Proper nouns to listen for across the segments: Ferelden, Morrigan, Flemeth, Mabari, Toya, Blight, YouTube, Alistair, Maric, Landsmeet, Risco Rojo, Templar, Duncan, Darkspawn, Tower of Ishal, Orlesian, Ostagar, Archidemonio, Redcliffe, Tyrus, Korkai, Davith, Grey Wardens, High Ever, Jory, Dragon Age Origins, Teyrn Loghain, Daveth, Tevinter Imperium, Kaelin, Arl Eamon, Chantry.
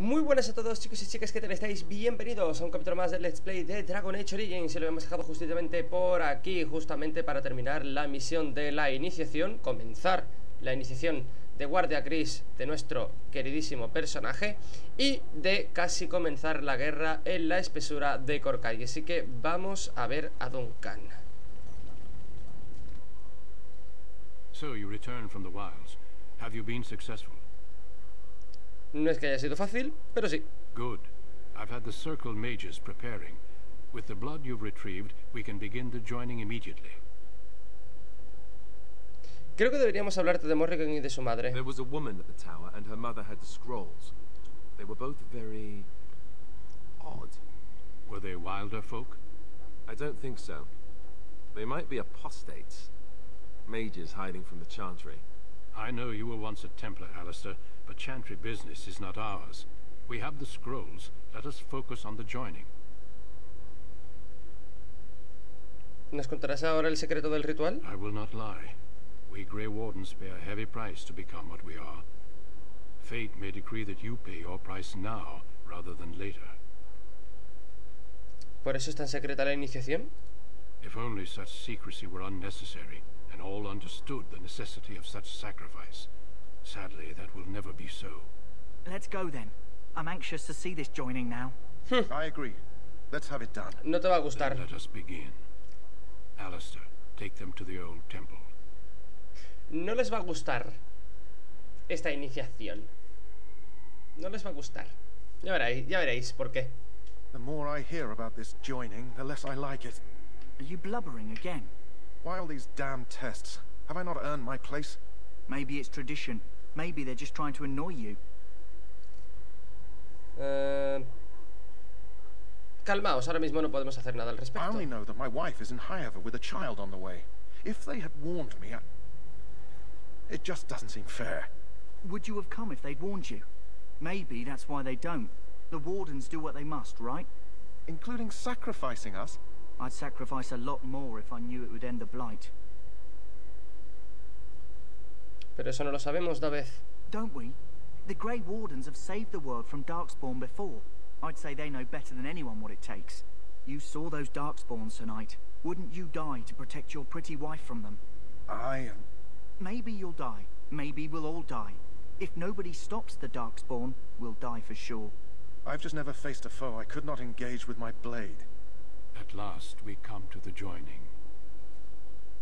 Muy buenas a todos, chicos y chicas, ¿qué tal estáis? Bienvenidos a un capítulo más del Let's Play de Dragon Age Origins. Y lo hemos dejado justamente por aquí, justamente para terminar la misión de la iniciación, comenzar la iniciación de Guardia Gris de nuestro queridísimo personaje y de casi comenzar la guerra en la espesura de Korkai. Así que vamos a ver a Duncan. So you return from the wilds. Have you been successful? No es que haya sido fácil, pero sí. Good. I've had the circle mages preparing. With the blood you've retrieved, we can begin the joining immediately. Creo que deberíamos hablarte de Morrigan y de su madre. There was a woman at the tower and her mother had the scrolls. They were both very odd. Were they wilder folk? I don't think so. They might be apostates. Mages hiding from the Chantry. I know you were once a Templar, Alistair, but Chantry business is not ours. We have the scrolls. Let us focus on the joining. ¿Nos contarás ahora el secreto del ritual? I will not lie. We Grey Wardens pay a heavy price to become what we are. Fate may decree that you pay your price now rather than later. ¿Por eso es tan secreta la iniciación? If only such secrecy were unnecessary. And all understood the necessity of such sacrifice. Sadly, that will never be so. Let's go then. I'm anxious to see this joining now. I agree. Let's have it done. No te va a gustar. Then let us begin. Alistair, take them to the old temple. No les va a gustar esta iniciación. No les va a gustar. Ya veréis por qué. The more I hear about this joining, the less I like it. Are you blubbering again? Why all these damn tests? Have I not earned my place? Maybe it's tradition. Maybe they're just trying to annoy you. Calmaos, ahora mismo no podemos hacer nada al respecto. I only know that my wife is in High Ever with a child on the way. If they had warned me, it just doesn't seem fair. Would you have come if they'd warned you? Maybe that's why they don't. The Wardens do what they must, right? Including sacrificing us? I'd sacrifice a lot more if I knew it would end the blight. Pero eso no lo sabemos, David. Don't we? The Grey Wardens have saved the world from Darkspawn before. I'd say they know better than anyone what it takes. You saw those Darkspawns tonight. Wouldn't you die to protect your pretty wife from them? Maybe you'll die. Maybe we'll all die. If nobody stops the Darkspawn, we'll die for sure. I've just never faced a foe I could not engage with my blade. At last we come to the joining.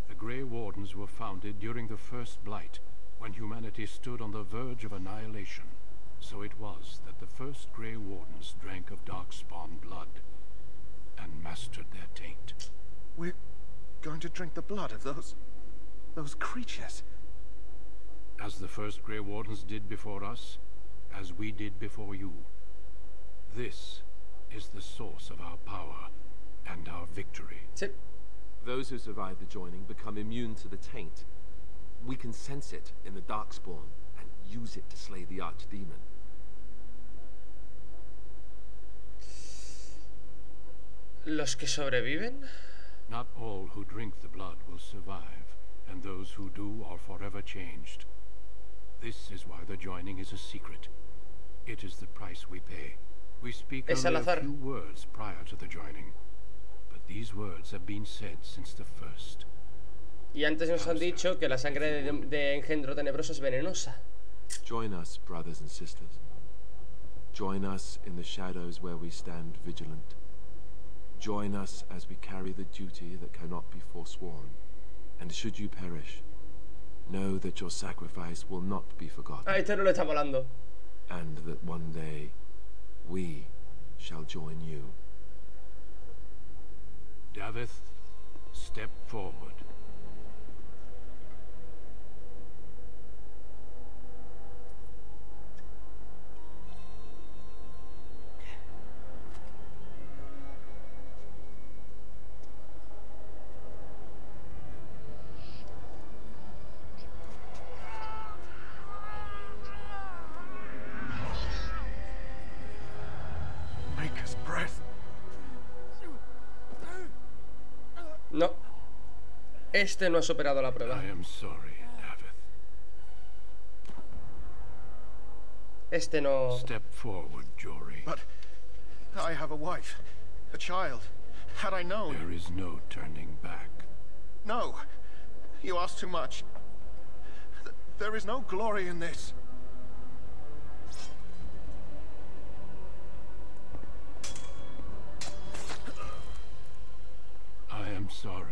The Grey Wardens were founded during the First Blight, when humanity stood on the verge of annihilation. So it was that the first Grey Wardens drank of Darkspawn blood and mastered their taint. We're going to drink the blood of those creatures. As the first Grey Wardens did before us, as we did before you. This is the source of our power. And our victory. Those who survive the joining become immune to the taint. We can sense it in the Darkspawn and use it to slay the Archdemon. Los que sobreviven? Not all who drink the blood will survive, and those who do are forever changed. This is why the joining is a secret. It is the price we pay. We speak only a few words prior to the joining. These words have been said since the first. Y antes nos han dicho que la sangre de engendro tenebroso es venenosa. Join us, brothers and sisters. Join us in the shadows where we stand vigilant. Join us as we carry the duty that cannot be forsworn. And should you perish, know that your sacrifice will not be forgotten. Ah, este no lo está volando. And that one day we shall join you. Davith, step forward. Este no ha superado la prueba. Este no. Step forward, Jory. But I have a wife, a child. Had I known. There is no turning back. No. You ask too much. There is no glory in this. I am sorry.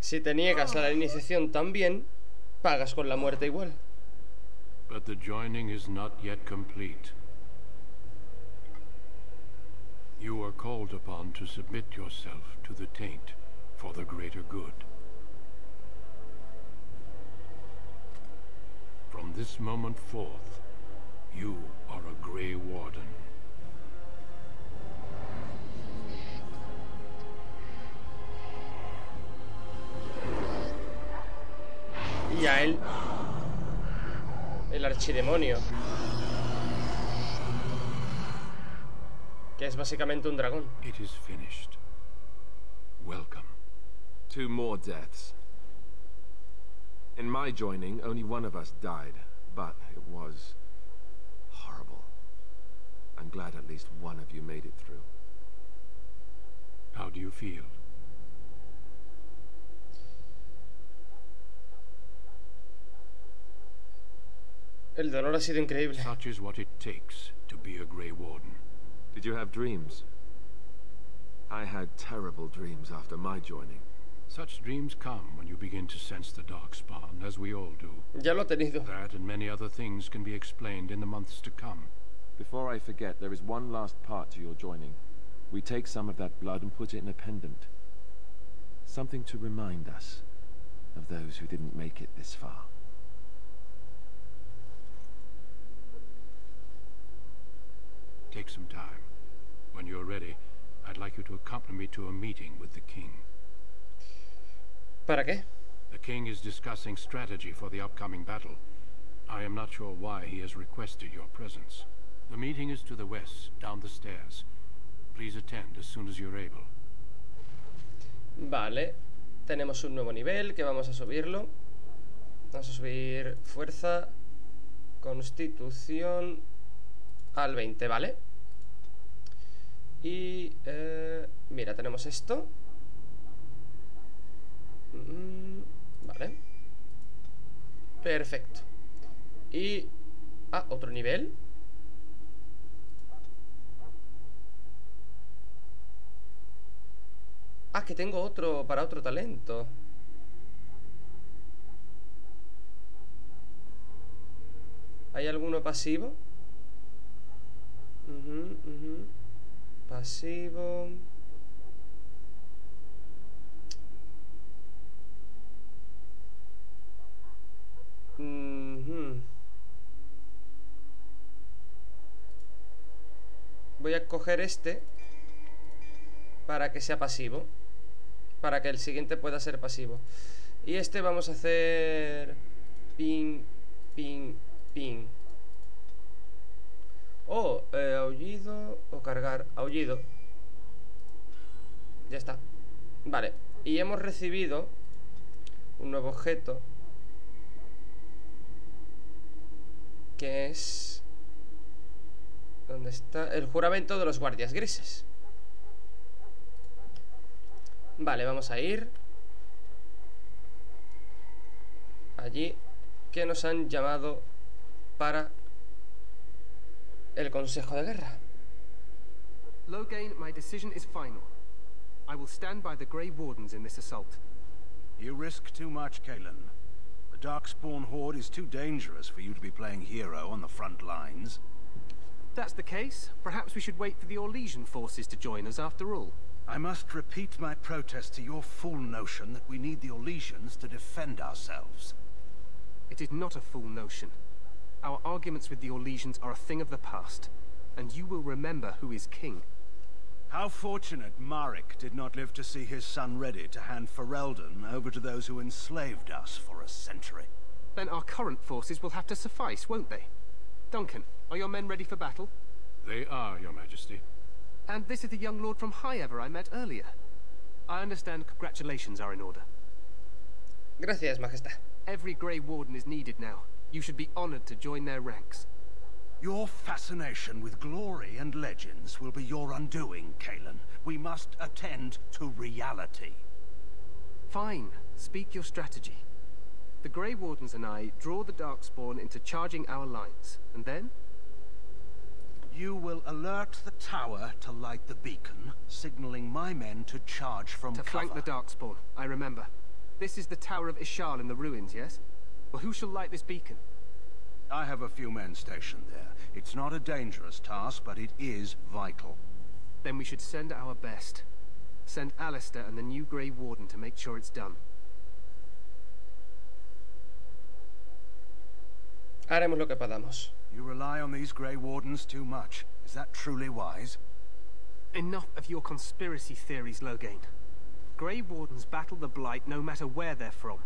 Si te niegas a la iniciación también, pagas con la muerte igual. But the joining is not yet complete. You are called upon to submit yourself to the taint for the greater good. From this moment forth, you are a Grey Warden. Y a él, el archidemonio, que es básicamente un dragón. It is finished. Welcome. Two more deaths. In my joining, only one of us died, but it was horrible. I'm glad at least one of you made it through. How do you feel? El dolor ha sido increíble. Such is what it takes to be a Grey Warden. Did you have dreams? I had terrible dreams after my joining. Such dreams come when you begin to sense the Darkspawn, as we all do. Ya lo he tenido. That and many other things can be explained in the months to come. Before I forget, there is one last part to your joining. We take some of that blood and put it in a pendant. Something to remind us of those who didn't make it this far. Take some time. When you're ready, I'd like you to accompany me to a meeting with the king. ¿Para qué? The king is discussing strategy for the upcoming battle. I am not sure why he has requested your presence. The meeting is to the west, down the stairs. Please attend as soon as you're able. Vale. Tenemos un nuevo nivel que vamos a subirlo. Vamos a subir fuerza, constitución al 20, ¿vale? Y mira, tenemos esto. Vale. Perfecto. Y otro nivel. Que tengo otro para otro talento. ¿Hay alguno pasivo? Pasivo. Voy a coger este para que sea pasivo, para que el siguiente pueda ser pasivo. Y este vamos a hacer ping, ping, ping. Oh, aullido o cargar. Aullido. Ya está. Vale. Y hemos recibido un nuevo objeto, que es... ¿dónde está? El juramento de los guardias grises. Vale, vamos a ir allí, que nos han llamado para el consejo de guerra. Loghain, my decision is final. I will stand by the Grey Wardens in this assault. You risk too much, Kaelin. Darkspawn horde is too dangerous for you to be playing hero on the front lines. That's the case. Perhaps we should wait for the Orlesian forces to join us after all. I must repeat my protest to your fool notion that we need the Orlesians to defend ourselves. It is not a fool notion. Our arguments with the Orlesians are a thing of the past, and you will remember who is king. How fortunate Maric did not live to see his son ready to hand Ferelden over to those who enslaved us for a century. Then our current forces will have to suffice, won't they? Duncan, are your men ready for battle? They are, Your Majesty. And this is the young lord from High Ever I met earlier. I understand congratulations are in order. Gracias, Majestad. Every Grey Warden is needed now. You should be honored to join their ranks. Your fascination with glory and legends will be your undoing, Kaelin. We must attend to reality. Fine. Speak your strategy. The Grey Wardens and I draw the Darkspawn into charging our lines, and then? You will alert the tower to light the beacon, signaling my men to charge from cover. To flank the Darkspawn, I remember. This is the Tower of Ishal in the ruins, yes? Well, who shall light this beacon? I have a few men stationed there. It's not a dangerous task, but it is vital. Then we should send our best. Send Alistair and the new Grey Warden to make sure it's done. Haremos lo que podamos. You rely on these Grey Wardens too much. Is that truly wise? Enough of your conspiracy theories, Loghain. Grey Wardens battle the Blight no matter where they're from.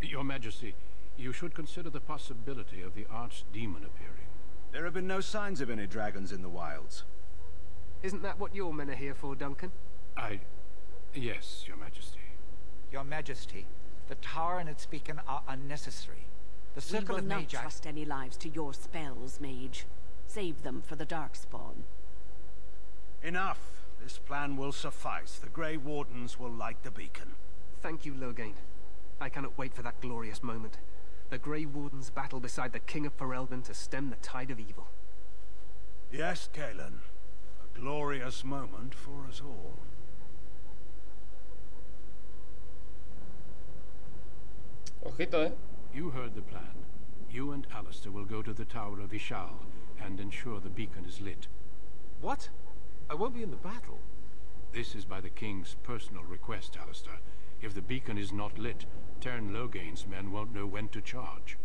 Your Majesty, you should consider the possibility of the Archdemon appearing. There have been no signs of any dragons in the wilds. Isn't that what your men are here for, Duncan? Yes, Your Majesty. Your Majesty, the tower and its beacon are unnecessary. The circle of magi... We will not trust any lives to your spells, mage. Save them for the Darkspawn. Enough. This plan will suffice. The Grey Wardens will light the beacon. Thank you, Loghain. I cannot wait for that glorious moment. The Grey Wardens battle beside the King of Ferelden to stem the tide of evil. Yes, Kaelin. A glorious moment for us all. Ojito, eh? You heard the plan. You and Alistair will go to the Tower of Ishal and ensure the beacon is lit. What? I won't be in the battle. This is by the King's personal request, Alistair. If the beacon is not lit, Teyrn Loghain's men won't know when to charge.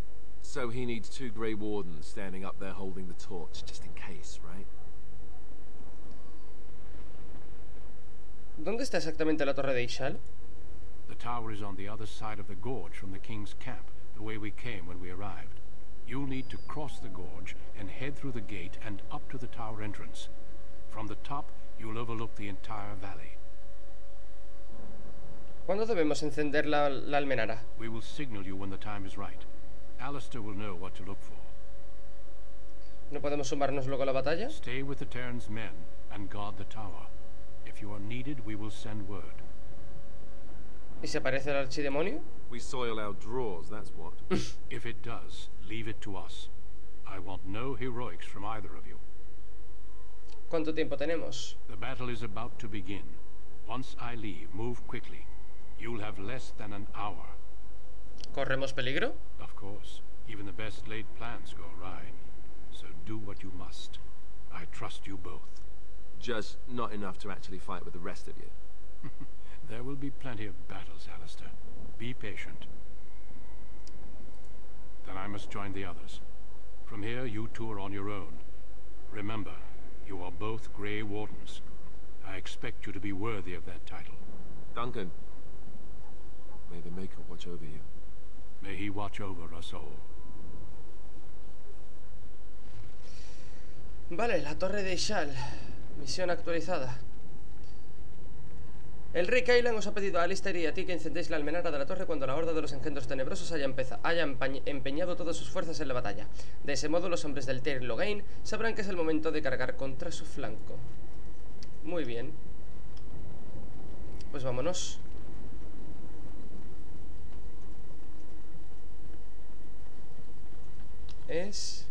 So he needs two Grey Wardens standing up there holding the torch, just in case, right? ¿Dónde está exactamente la Torre de Ishal? The tower is on the other side of the gorge from the King's camp, the way we came when we arrived. You'll need to cross the gorge and head through the gate and up to the tower entrance. From the top, you'll overlook the entire valley. ¿Cuándo debemos encender la almenara? We will signal you when the time is right. Alistair will know what to look for. ¿No podemos sumarnos luego a la batalla? Stay with the Teyrn's men and guard the tower. If you are needed, we will send word. ¿Y se aparece el Archidemonio? We soil our drawers, that's what. If it does, leave it to us. I want no heroics from either of you. ¿Cuánto tiempo tenemos? The battle is about to begin. Once I leave, move quickly. You'll have less than an hour. ¿Corremos peligro? Of course. Even the best laid plans go awry. So do what you must. I trust you both. Just not enough to actually fight with the rest of you. There will be plenty of battles, Alistair. Be patient. Then I must join the others. From here, you two are on your own. Remember, you are both Grey Wardens. I expect you to be worthy of that title. Duncan, may the Maker watch over you. May he watch over us all. Vale, la Torre de Ishal. Misión actualizada. El rey Kaelin os ha pedido a Alistair y a ti que encendéis la almenara de la torre cuando la horda de los engendros tenebrosos haya empeñado todas sus fuerzas en la batalla. De ese modo, los hombres del Teyrn Loghain sabrán que es el momento de cargar contra su flanco. Muy bien. Pues vámonos. ¿Es?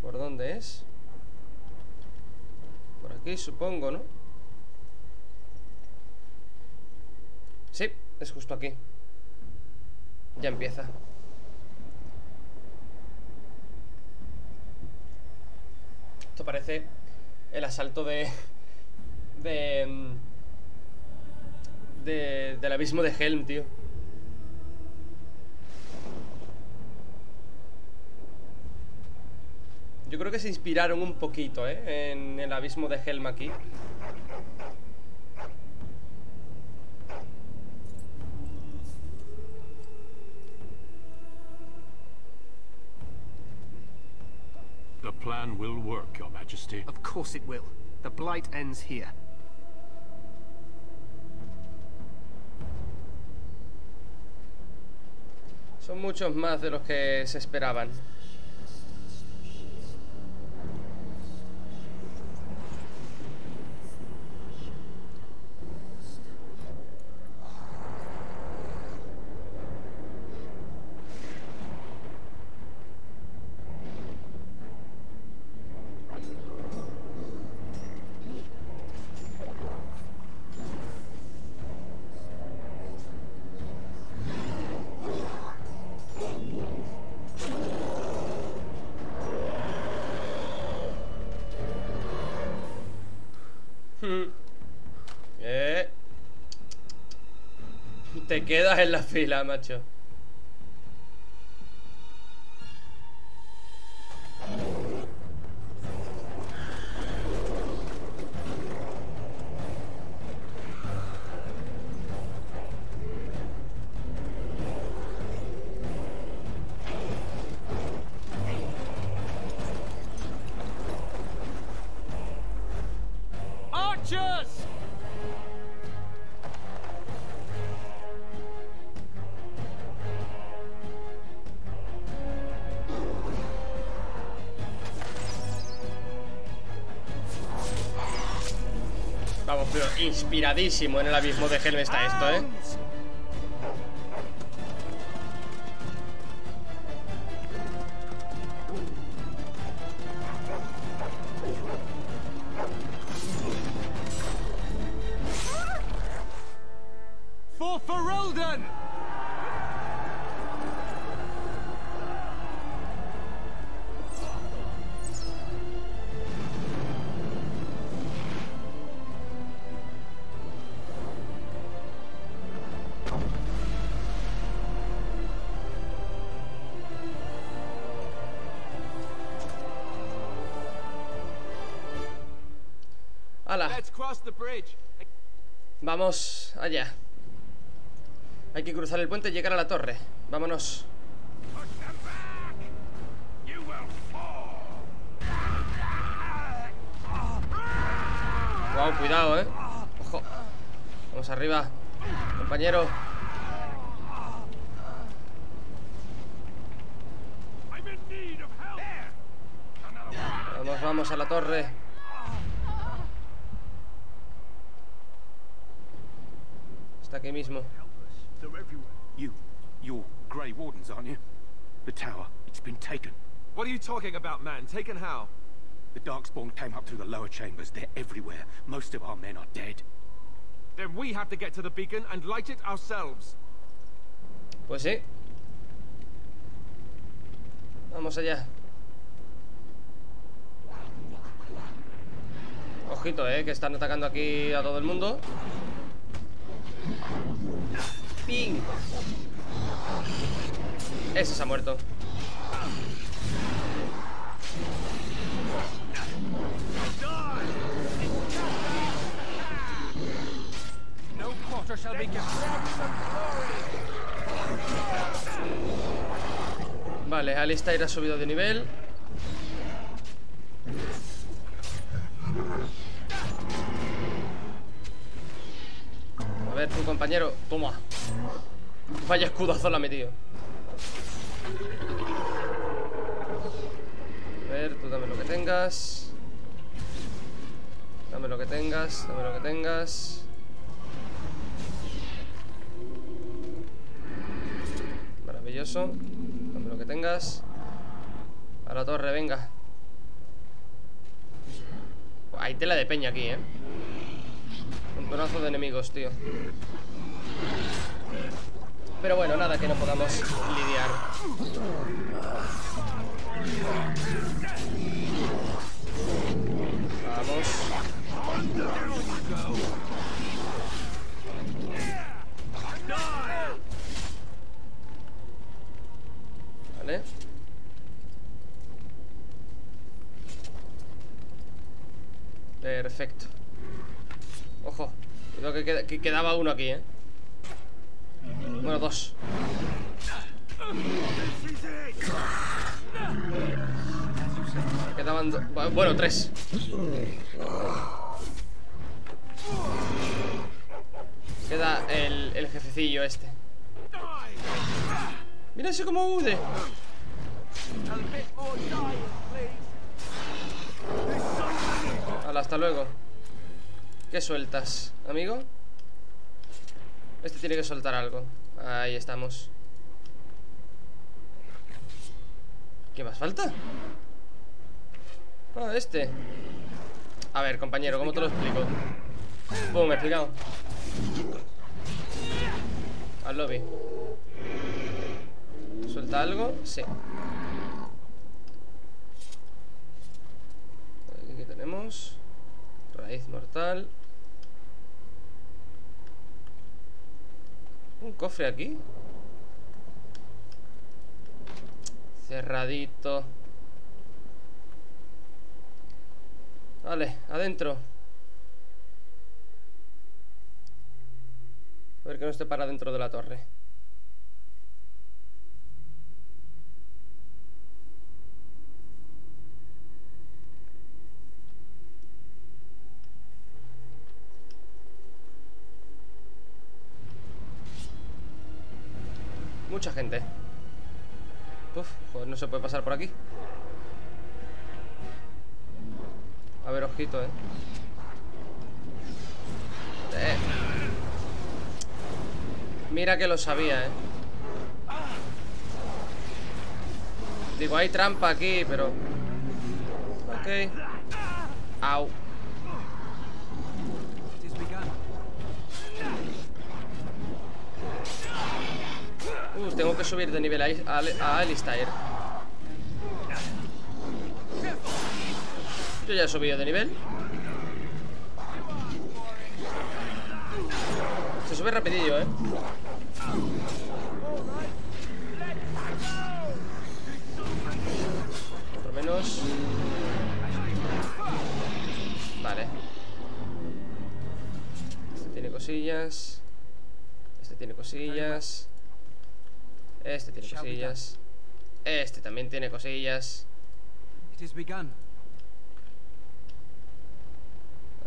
¿Por dónde es? Por aquí, supongo, ¿no? Sí, es justo aquí. Ya empieza. Esto parece el asalto del abismo de Helm, tío. Yo creo que se inspiraron un poquito, en el abismo de Helm aquí. The plan will work, Your Majesty. Of course it will. The Blight ends here. Son muchos más de los que se esperaban. Te quedas en la fila, macho. Inspiradísimo en el abismo de Helm está esto, ¿eh? For Ferelden. Vamos allá. Hay que cruzar el puente y llegar a la torre. Vámonos. Wow, cuidado, eh. Ojo. Vamos arriba, compañero. Vamos, vamos a la torre. Aquí mismo. You're Grey Wardens, aren't you? The tower, it's been taken. What are you talking about, man? Taken how? The Darkspawn came up through the lower chambers. They're everywhere. Most of our men are dead. Then we have to get to the beacon and light it ourselves. Pues sí. Vamos allá. Ojito, que están atacando aquí a todo el mundo. ¡Ping! Ese se ha muerto. Vale, Alistair ha subido de nivel. A ver, tu compañero, toma. Vaya escudazo la ha metido. A ver, tú dame lo que tengas. Dame lo que tengas, dame lo que tengas. Maravilloso. Dame lo que tengas. A la torre, venga. Hay tela de peña aquí, eh. Un tonazo de enemigos, tío. Pero bueno, nada que no podamos lidiar. Vamos. Vale. Perfecto. Ojo, creo que quedaba uno aquí, eh. Bueno, dos. Quedaban dos. Bueno, tres. Queda el jefecillo este. Mira ese como huye. Hala, hasta luego. ¿Qué sueltas, amigo? Este tiene que soltar algo. Ahí estamos. ¿Qué más falta? Ah, este. A ver, compañero, ¿cómo te lo explico? Boom, explicado. Al lobby. ¿Suelta algo? Sí. Aquí tenemos raíz mortal. ¿Un cofre aquí? Cerradito. Vale, adentro. A ver que no esté para dentro de la torre. Mucha gente. Uf, pues no se puede pasar por aquí. A ver, ojito, eh. Mira que lo sabía, eh. Digo, hay trampa aquí, pero... Ok. Au. Tengo que subir de nivel a Alistair. Yo ya he subido de nivel. Se sube rapidillo, eh. Por lo menos. Vale. Este tiene cosillas. Este tiene cosillas. Este tiene cosillas. Este también tiene cosillas.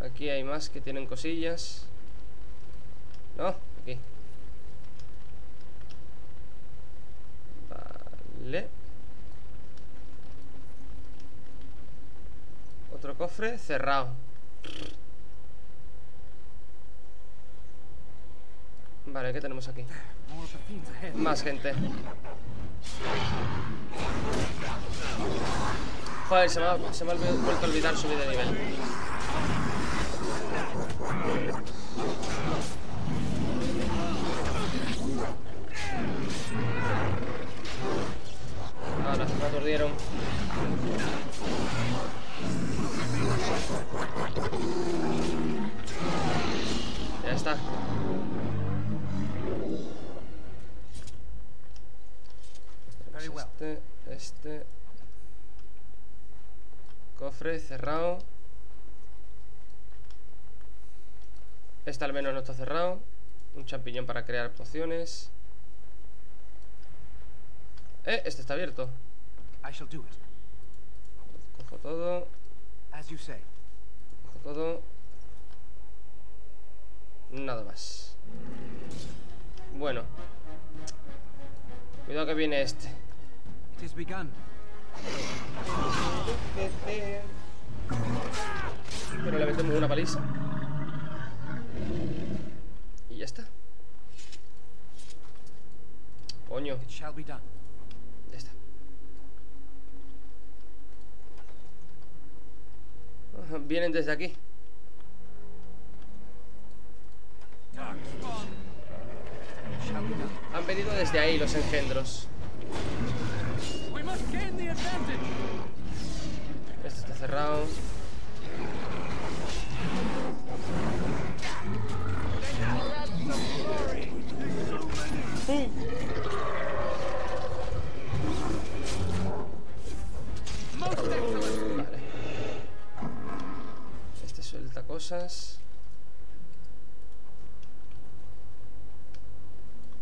Aquí hay más que tienen cosillas. No, aquí. Vale. Otro cofre cerrado. Vale, ¿qué tenemos aquí? Más gente. Joder, se me ha vuelto a olvidar subir de nivel. Ahora se me aturdieron. Ya está. Este cofre cerrado. Este al menos no está cerrado. Un champiñón para crear pociones. Este está abierto. Cojo todo. Cojo todo. Nada más. Bueno. Cuidado que viene este. Pero le metemos una paliza. Y ya está. Coño. Ya está. Vienen desde aquí. Han venido desde ahí los engendros. Este está cerrado. ¡Pum! Vale. Este suelta cosas.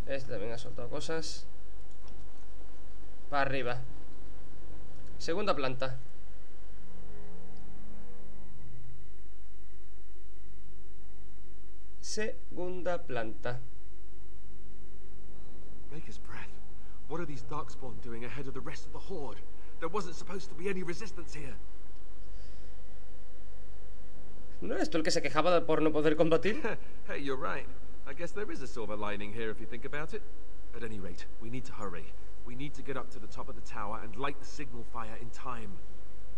Este también ha soltado cosas. Para arriba. Segunda planta. Segunda planta. What are these Darkspawn doing ahead of the rest of the Horde? There wasn't supposed to be any resistance here. ¿No eres tú el que se quejaba por no poder combatir? Hey, you're right. I guess there is a silver lining here if you think about it. At any rate, we need to hurry. We need to get up to the top of the tower and light the signal fire in time.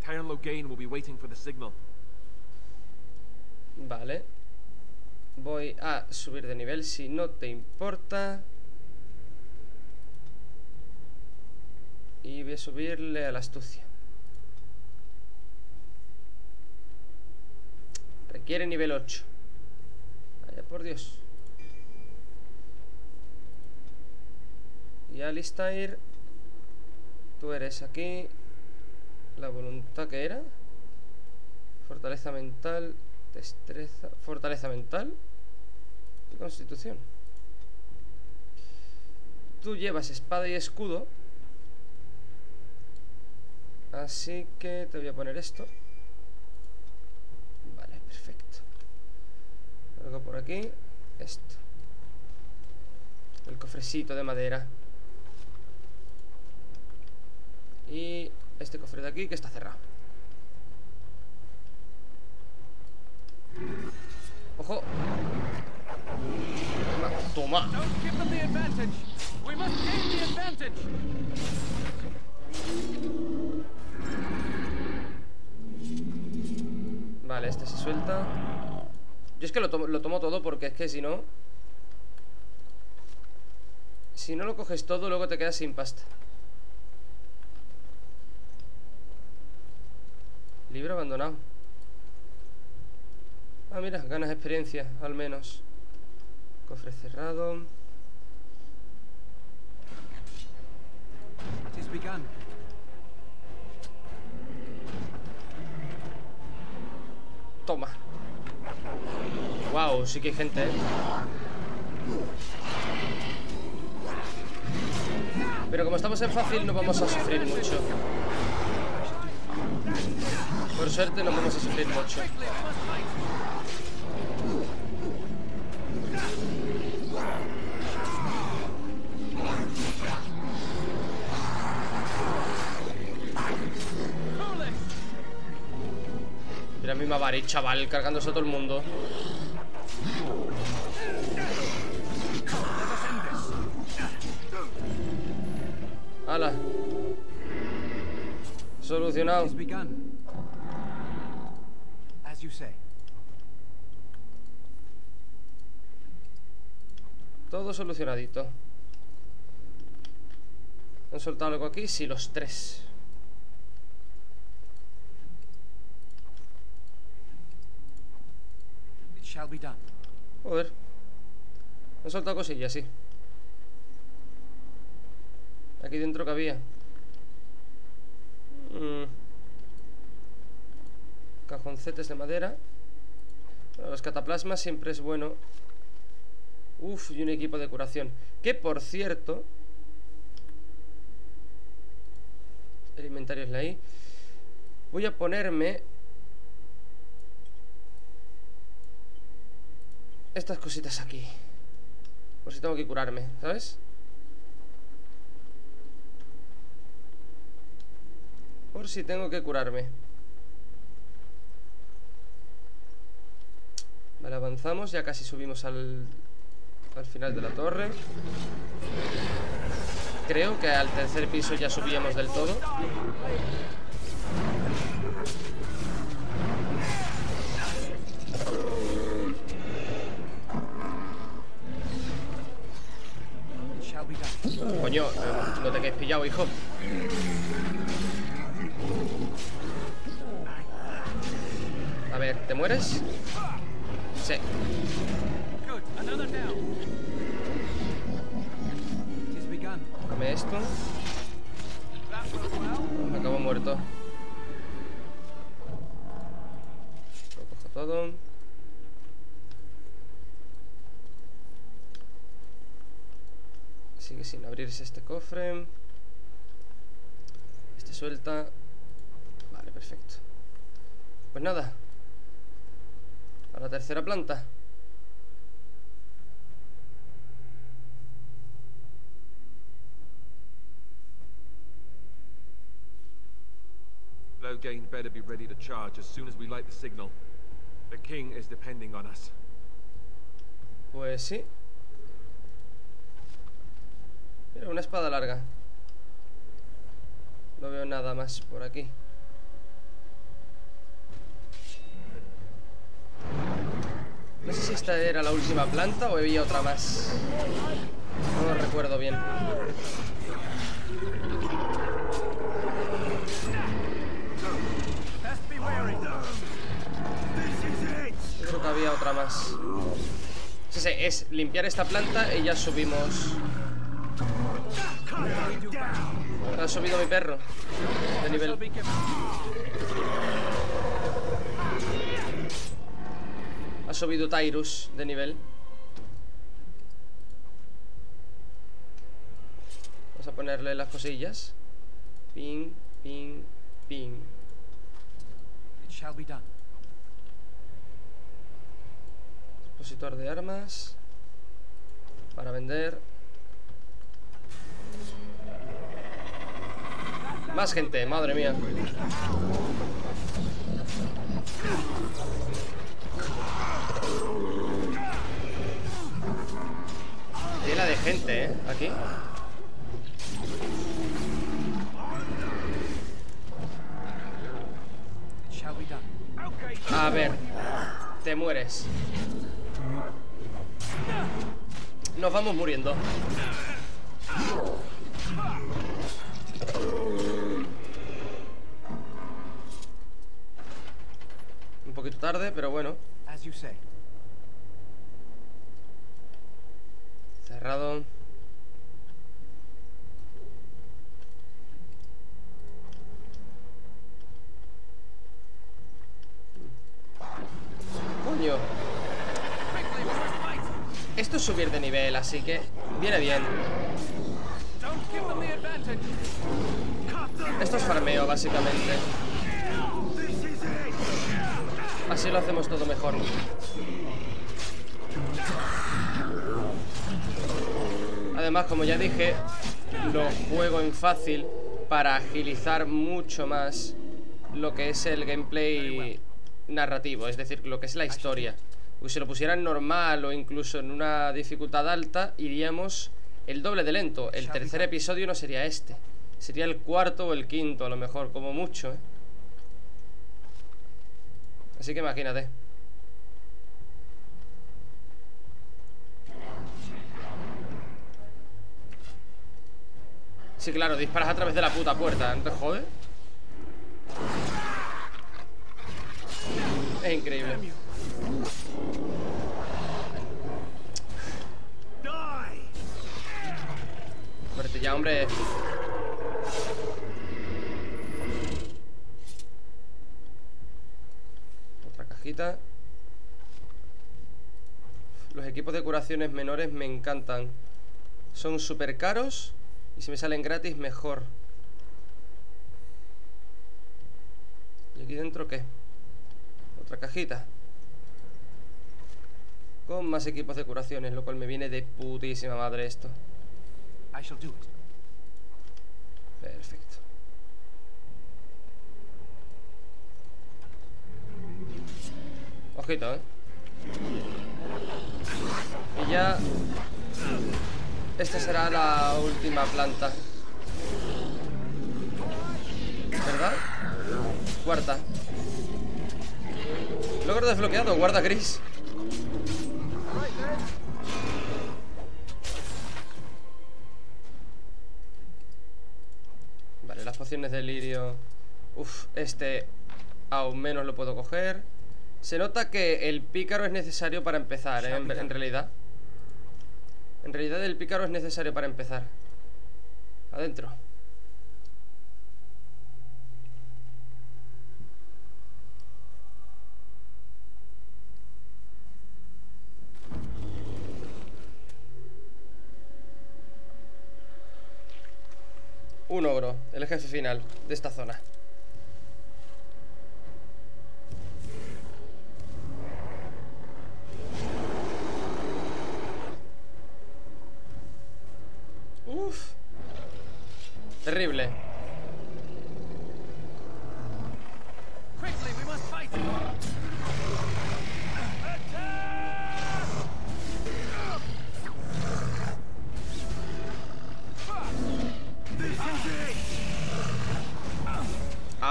Teyrn Loghain will be waiting for the signal. Vale. Voy a subir de nivel si no te importa. Y voy a subirle a la astucia. Requiere nivel 8. Vaya por Dios. Y Alistair, tú eres aquí. La voluntad que era. Fortaleza mental. Destreza. Fortaleza mental. Y constitución. Tú llevas espada y escudo. Así que te voy a poner esto. Vale, perfecto. Algo por aquí. Esto. El cofrecito de madera. Y este cofre de aquí que está cerrado. ¡Ojo! ¡Toma! ¡Toma! Vale, este se suelta. Yo es que lo tomo todo porque es que si no... Si no lo coges todo, luego te quedas sin pasta. Libro abandonado. Ah, mira, ganas experiencia, al menos. Cofre cerrado. Toma. Wow, sí que hay gente, ¿eh? Pero como estamos en fácil, no vamos a sufrir mucho. Por suerte no vamos a sufrir mucho. Mira a mi Mabari, chaval, cargándose a todo el mundo. ¡Hala! Solucionado. Todo solucionadito. ¿Han soltado algo aquí? Sí, los tres. Joder. Han soltado cosillas, sí. Aquí dentro cabía. Cajoncetes de madera. Bueno, los cataplasmas siempre es bueno. Uf, y un equipo de curación. Que por cierto, el inventario es la I. Voy a ponerme estas cositas aquí, por si tengo que curarme, ¿sabes? Por si tengo que curarme. Vale, avanzamos. Ya casi subimos al final de la torre. Creo que al tercer piso ya subíamos del todo. Coño, no te quedes pillado, hijo. A ver, ¿te mueres? Sí. Dame esto. Me acabo muerto. Lo cojo todo. Sigue sin abrirse este cofre. Este suelta. Vale, perfecto. Pues nada. A la tercera planta. Loghain better be ready to charge as soon as we light the signal. The king is depending on us. Pues sí. Mira, una espada larga. No veo nada más por aquí. No sé si esta era la última planta o había otra más. No lo recuerdo bien. Yo creo que había otra más. Sí, sí, es limpiar esta planta y ya subimos. Ha subido mi perro de nivel. Ha subido Tyrus de nivel. Vamos a ponerle las cosillas. Ping, ping, ping. Expositor de armas. Para vender. Más gente, madre mía. Llena de gente, ¿eh? Aquí. A ver. Te mueres. Nos vamos muriendo. Un poquito tarde, pero bueno. Cerrado. Coño. Esto es subir de nivel, así que viene bien. Esto es farmeo, básicamente. Así lo hacemos todo mejor. Además, como ya dije, lo juego en fácil para agilizar mucho más lo que es el gameplay narrativo, es decir, lo que es la historia. Pues si lo pusiera en normal o incluso en una dificultad alta, iríamos el doble de lento. El tercer episodio no sería este. Sería el cuarto o el quinto, a lo mejor, como mucho, ¿eh? Así que imagínate. Sí, claro, disparas a través de la puta puerta, ¿no te jodes? Es increíble. Muerte ya, hombre. Otra cajita. Los equipos de curaciones menores me encantan. Son súper caros. Y si me salen gratis, mejor. ¿Y aquí dentro qué? Otra cajita. Con más equipos de curaciones, lo cual me viene de putísima madre esto. Perfecto. Ojito, ¿eh? Y ya... Esta será la última planta, ¿verdad? Cuarta. Logro desbloqueado, guarda gris. Vale, las pociones de lirio. Uf, este aún menos lo puedo coger. Se nota que el pícaro es necesario para empezar, ¿eh? En realidad. En realidad el pícaro es necesario para empezar. Adentro. Un ogro, el jefe final de esta zona. Uf. Terrible.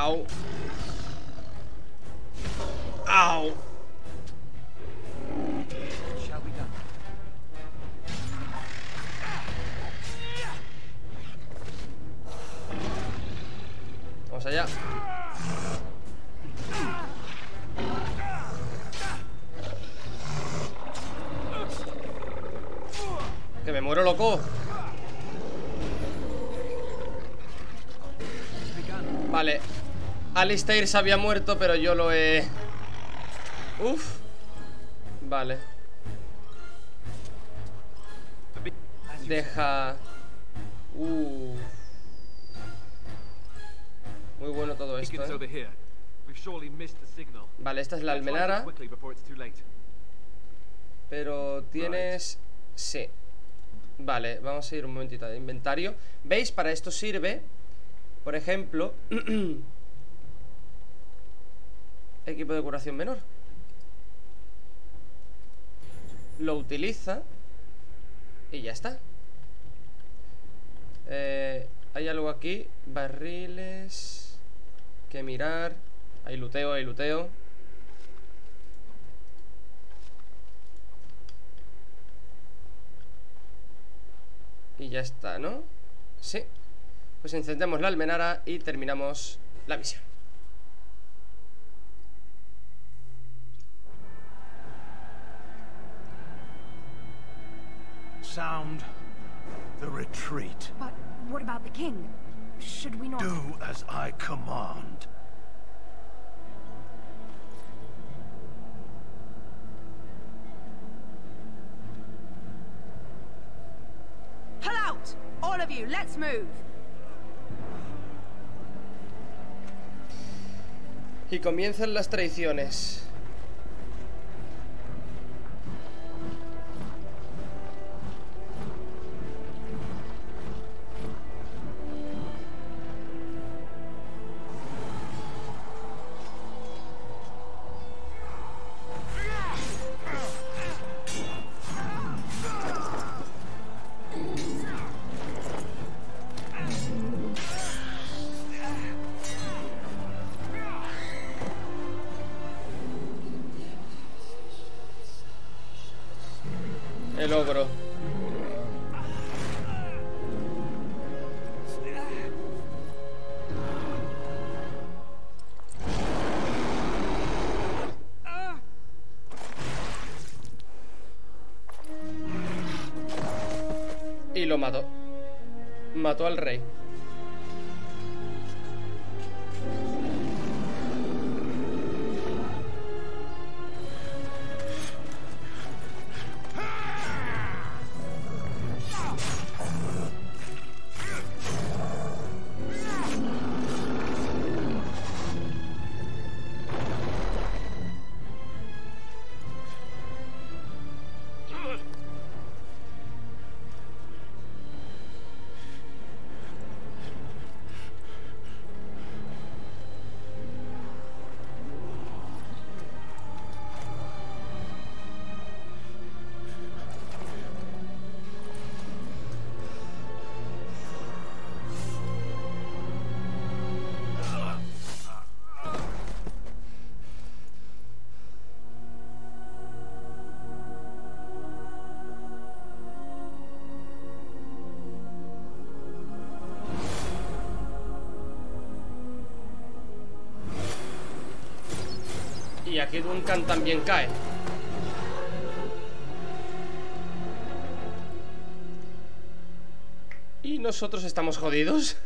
Au. Au. Vamos allá. Que me muero, loco. Vale, Alistair se había muerto, pero yo lo he... Uf. Vale. Deja... Muy bueno todo esto, ¿eh? Vale, esta es la almenara. Pero tienes... Sí. Vale, vamos a ir un momentito de inventario. ¿Veis? Para esto sirve... Por ejemplo, equipo de curación menor. Lo utiliza y ya está. Hay algo aquí. Barriles que mirar. Hay luteo, hay luteo. Y ya está, ¿no? Sí. Pues encendemos la almenara y terminamos la misión. Sound the retreat. But what about the king? Should we not do as I command? Pull out, all of you. Let's move. Y comienzan las traiciones. Y lo mató. Mató al rey. Y aquí Duncan también cae. Y nosotros estamos jodidos.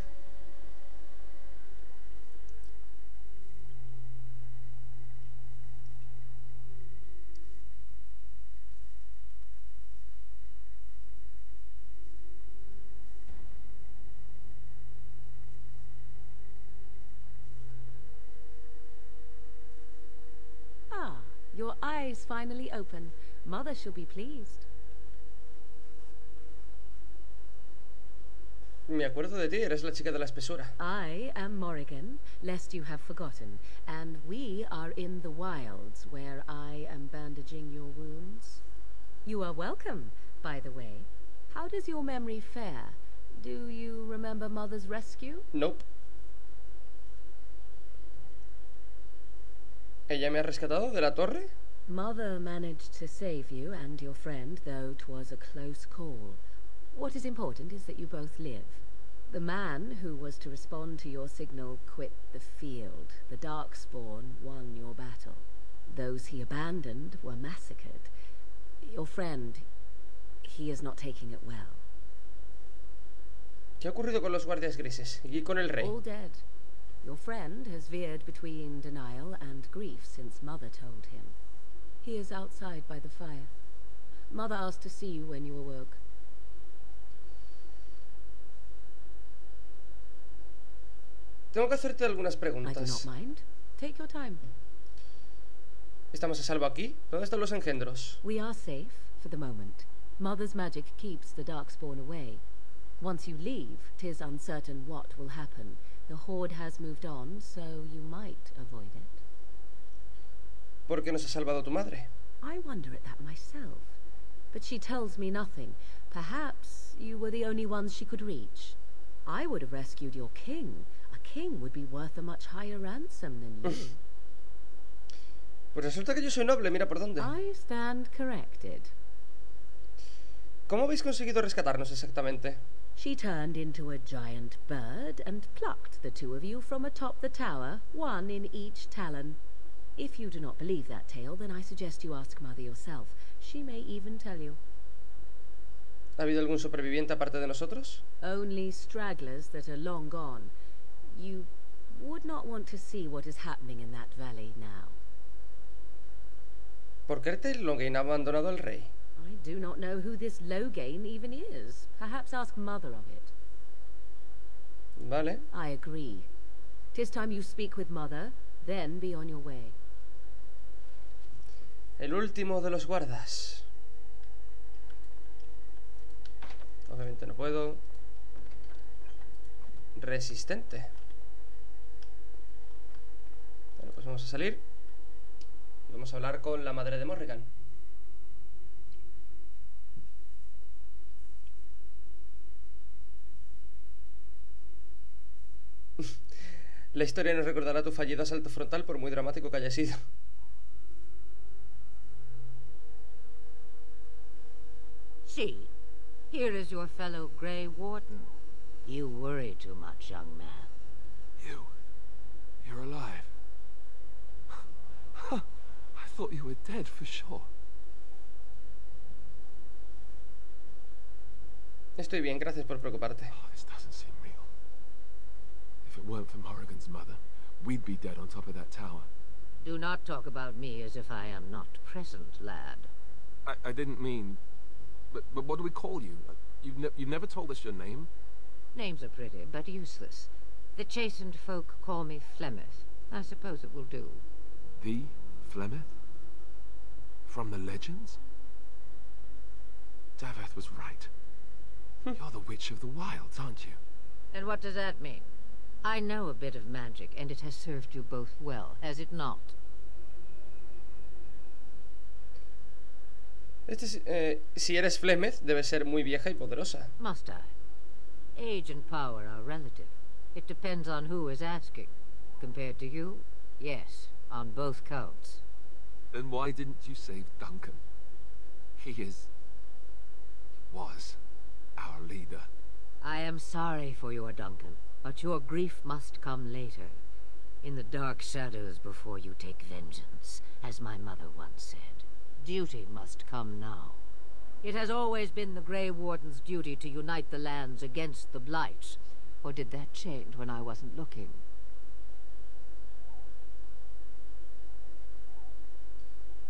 Finally open. Mother shall be pleased. Me acuerdo de ti, eres la chica de la espesura. I am Morrigan, lest you have forgotten, and we are in the wilds where I am bandaging your wounds. You are welcome, by the way. How does your memory fare? Do you remember Mother's rescue? Nope. ¿Ella me ha rescatado de la torre? Mother managed to save you and your friend, though 'twas a close call. What is important is that you both live. The man who was to respond to your signal quit the field. The Darkspawn won your battle. Those he abandoned were massacred. Your friend, he is not taking it well. ¿Qué ha ocurrido con los guardias grises y con el rey? All dead. Your friend has veered between denial and grief since Mother told him. He is outside by the fire. Mother asked to see you when you awoke. Tengo que hacerte algunas preguntas. Take your time. ¿Estamos a salvo aquí? ¿Dónde están los engendros? We are safe for the moment. Mother's magic keeps the Darkspawn away. Once you leave, 'tis uncertain what will happen. The horde has moved on, so you might avoid it. ¿Por qué nos ha salvado tu madre? I wonder at that myself. But she tells me nothing. Perhaps you were the only ones she could reach. I would have rescued your king. A king would be worth a much higher ransom than you. Pues resulta que yo soy noble, mira por dónde. I stand corrected. ¿Cómo habéis conseguido rescatarnos exactamente? She turned into a giant bird and plucked the two of you from atop the tower, one in each talon. If you do not believe that tale, then I suggest you ask Mother yourself. She may even tell you. ¿Ha habido algún superviviente aparte de nosotros? Only stragglers that are long gone. You would not want to see what is happening in that valley now. ¿Por qué Teyrn Loghain ha abandonado al rey? I do not know who this Loghain even is. Perhaps ask Mother of it. Vale. I agree. 'Tis time you speak with Mother, then be on your way. El último de los guardas. Obviamente no puedo. Resistente. Bueno, pues vamos a salir. Y vamos a hablar con la madre de Morrigan. La historia nos recordará tu fallido asalto frontal, por muy dramático que haya sido. See, here is your fellow Grey Warden. You worry too much, young man. You're alive. I thought you were dead for sure. Estoy bien, gracias por preocuparte. If it weren't for Morrigan's mother, we'd be dead on top of that tower. Do not talk about me as if I am not present, lad. I didn't mean... But what do we call you? You've never told us your name? Names are pretty, but useless. The chastened folk call me Flemeth. I suppose it will do. The Flemeth? From the legends? Daveth was right. You're the Witch of the Wilds, aren't you? And what does that mean? I know a bit of magic, and it has served you both well, has it not? Si eres Flemeth, debes ser muy vieja y poderosa. Must I? Age and power are relative. It depends on who is asking. Compared to you, yes, on both counts. Then why didn't you save Duncan? He was our leader. I am sorry for your Duncan. But your grief must come later, in the dark shadows before you take vengeance, as my mother once said. Duty must come now. It has always been the Grey Warden's duty to unite the lands against the Blight, or did that change when I wasn't looking?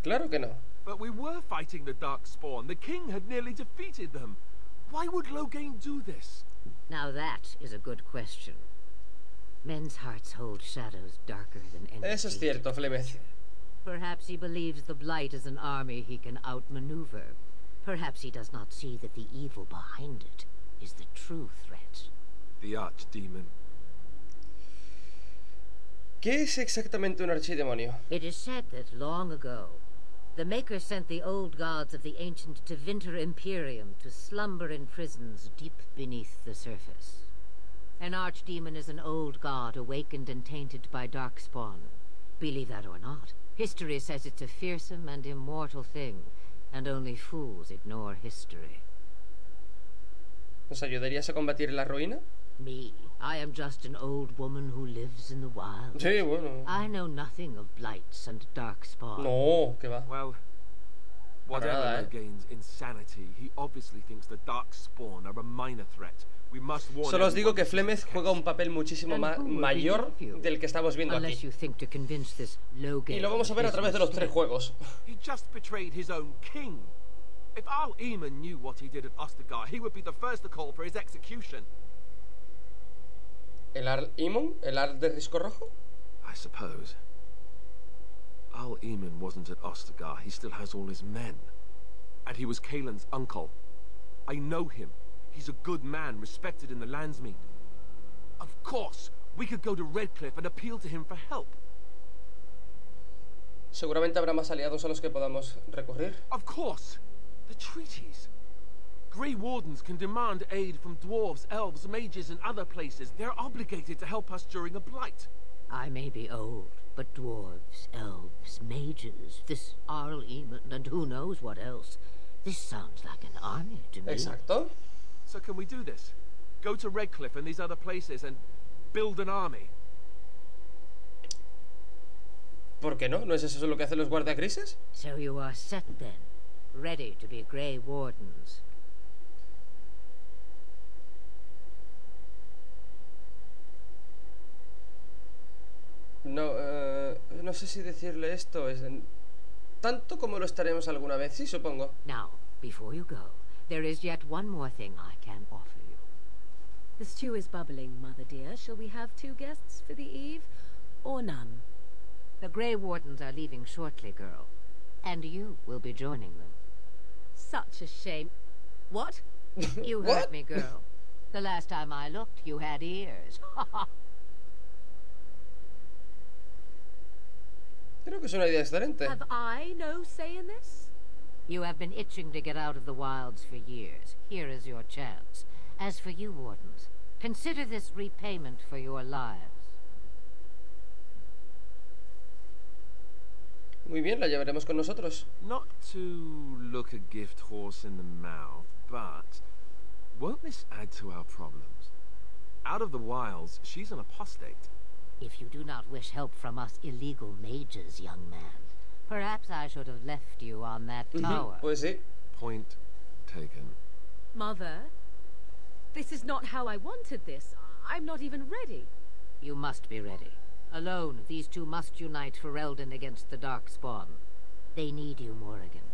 Claro que no. But we were fighting the Darkspawn. The king had nearly defeated them. Why would Loghain do this? Now that is a good question. Men's hearts hold shadows darker than any. Eso es cierto, Flemeth. Perhaps he believes the Blight is an army he can outmaneuver. Perhaps he does not see that the evil behind it is the true threat. The Archdemon. ¿Qué es exactamente un archidemonio? It is said that long ago, the Maker sent the old gods of the ancient Tevinter Imperium to slumber in prisons deep beneath the surface. An archdemon is an old god awakened and tainted by darkspawn. Believe that or not, history says it's a fearsome and immortal thing, and only fools ignore history. ¿Nos ayudarías a combatir la ruina? Me, I am just an old woman who lives in the wild. Sí, bueno. I know nothing of blights and darkspawn. No, que va. Well, whatever Loghain's insanity, he obviously thinks the darkspawn are a minor threat. We must warn. Solo os digo que Flemeth juega un papel muchísimo mayor del que estamos viendo aquí. Y lo vamos a ver a través de los tres juegos. He just betrayed his own king. If Arl Eamon knew what he did at Ostagar, he would be the first to call for his execution. ¿El Arl Eamon? ¿El Arl de Risco Rojo? I suppose. Arl Eamon wasn't at Ostagar. He still has all his men. And he was Kaelin's uncle. I know him. He's a good man, respected in the Landsmeet. Of course, we could go to Redcliffe and appeal to him for help. Seguramente habrá más aliados a los que podamos recurrir. Of course. The treaties. Grey Wardens can demand aid from dwarves, elves, mages, and other places. They're obligated to help us during a blight. I may be old, but dwarves, elves, mages, this Arl Eamon, and who knows what else. This sounds like an army to me. Exacto. So can we do this? Go to Redcliffe and these other places and build an army. ¿Por qué no? ¿No es eso lo que hacen los guardacrises? So you are set then, ready to be Grey Wardens. No, no sé si decirle esto es tanto como lo estaremos alguna vez, sí, supongo. Now, before you go, there is yet one more thing I can offer you. The stew is bubbling, mother dear. Shall we have two guests for the eve, or none? The Grey Wardens are leaving shortly, girl, and you will be joining them. Such a shame. What? You heard me, girl. The last time I looked, you had ears. Creo que es una idea excelente. Have I no say in this? You have been itching to get out of the wilds for years. Here is your chance. As for you, Wardens, consider this repayment for your lives. Muy bien, la llevaremos con nosotros. Not to look a gift horse in the mouth, but won't this add to our problems? Out of the wilds, she's an apostate. If you do not wish help from us illegal mages, young man, perhaps I should have left you on that tower. Pues sí. Point taken. Mother, this is not how I wanted this. I'm not even ready. You must be ready. Alone, these two must unite Ferelden against the Darkspawn. They need you, Morrigan.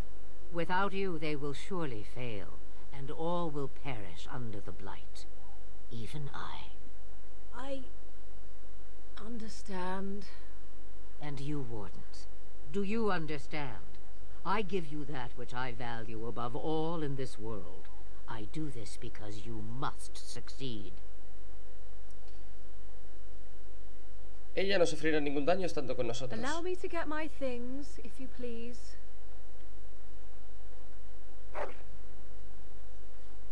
Without you, they will surely fail, and all will perish under the blight. Even I understand. And you, Wardens, do you understand? I give you that which I value above all in this world. I do this because you must succeed. Ella no sufrirá ningún daño estando con nosotros. Allow me to get my things, if you please.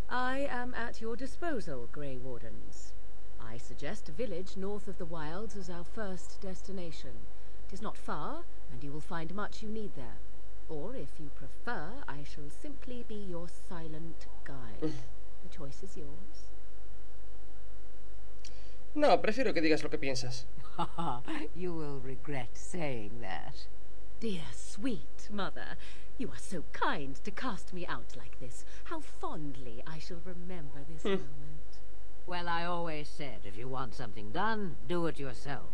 I am at your disposal, Grey Wardens. I suggest a village north of the wilds as our first destination. It is not far, and you will find much you need there. Or, if you prefer, I shall simply be your silent guide. The choice is yours. No, prefiero que digas lo que piensas. You will regret saying that. Dear sweet mother, you are so kind to cast me out like this. How fondly I shall remember this moment. Well, I always said, if you want something done, do it yourself,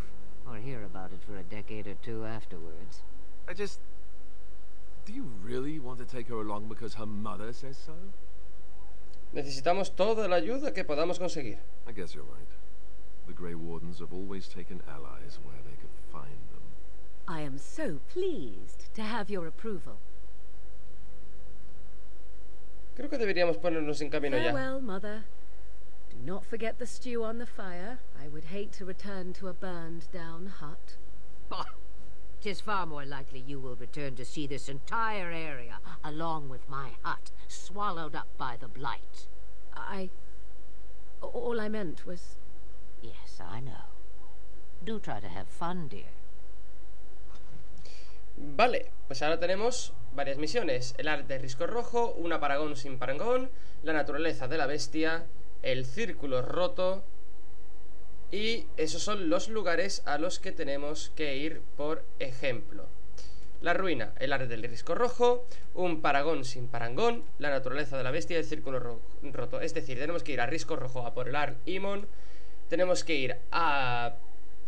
or hear about it for a decade or two afterwards. Do you really want to take her along because her mother says so? Necesitamos toda la ayuda que podamos conseguir. I guess you're right. The Grey Wardens have always taken allies where they could find them. I am so pleased to have your approval. Creo que deberíamos ponernos en camino ya. Farewell, mother. Do not forget the stew on the fire. I would hate to return to a burned-down hut. Bah! 'Tis far more likely you will return to see this entire area, along with my hut, swallowed up by the blight. All I meant was... Yes, I know. Do try to have fun, dear. Vale, pues ahora tenemos varias misiones: el arte de Risco Rojo, un parangón sin parangón, la naturaleza de la bestia, el círculo roto. Y esos son los lugares a los que tenemos que ir, por ejemplo. La ruina, el arte del Risco Rojo, un parangón sin parangón, la naturaleza de la bestia y el círculo roto. Es decir, tenemos que ir a Risco Rojo a por el Arl Eamon, tenemos que ir a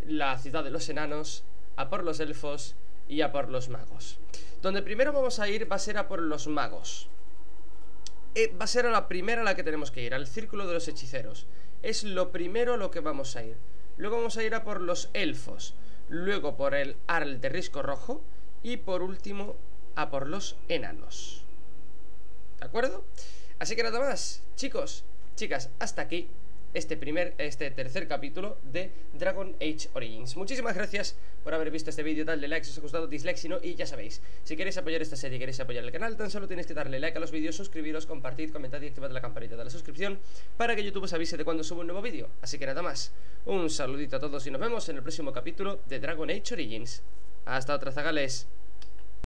la ciudad de los enanos, a por los elfos y a por los magos. Donde primero vamos a ir va a ser a por los magos. Va a ser a la primera a la que tenemos que ir, al círculo de los hechiceros. Es lo primero a lo que vamos a ir. Luego vamos a ir a por los elfos, luego por el Arl de Risco Rojo y por último a por los enanos. ¿De acuerdo? Así que nada más, chicos, chicas, hasta aquí este tercer capítulo de Dragon Age Origins. Muchísimas gracias por haber visto este vídeo. Dadle like si os ha gustado, dislike si no. Y ya sabéis, si queréis apoyar esta serie, queréis apoyar el canal, tan solo tenéis que darle like a los vídeos, suscribiros, compartir, comentar y activar la campanita de la suscripción para que YouTube os avise de cuando subo un nuevo vídeo. Así que nada más, un saludito a todos y nos vemos en el próximo capítulo de Dragon Age Origins. Hasta otra, zagales.